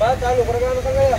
बस चालू कर गाना कर गया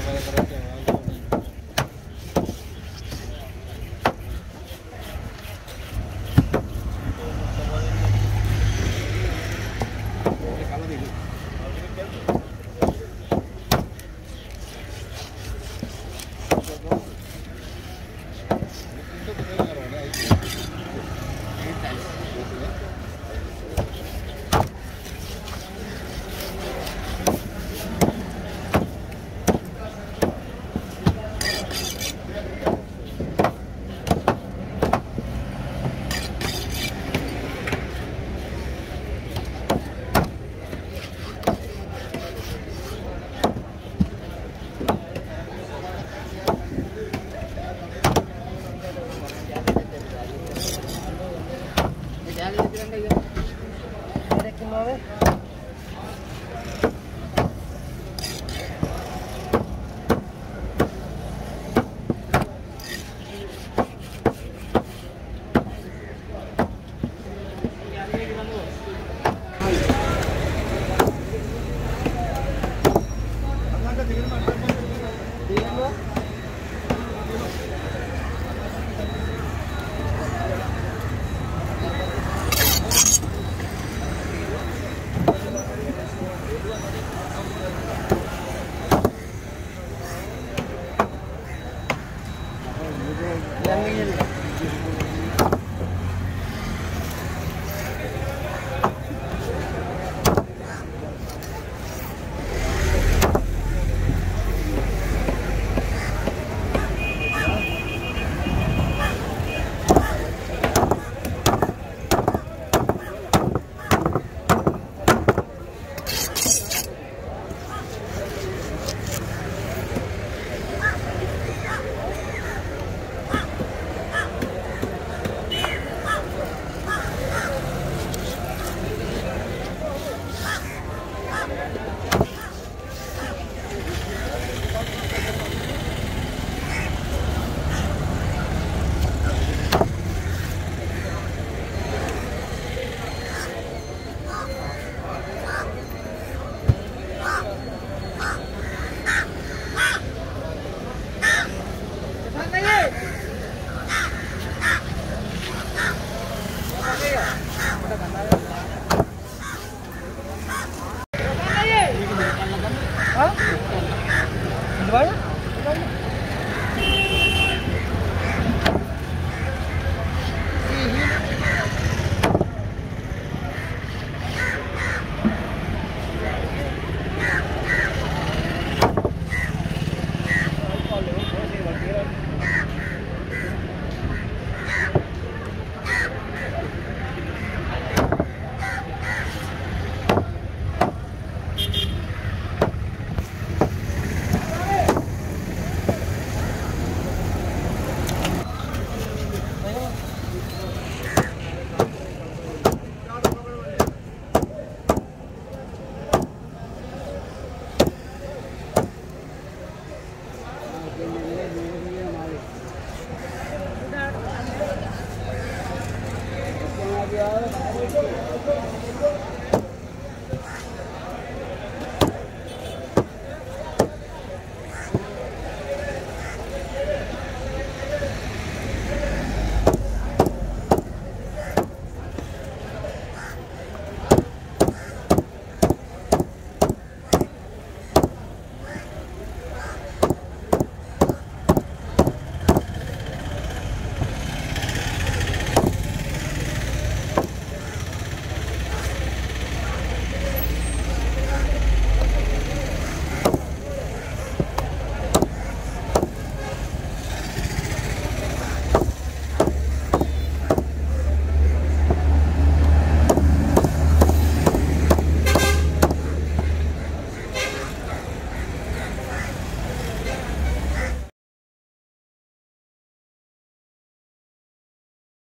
Terima kasih.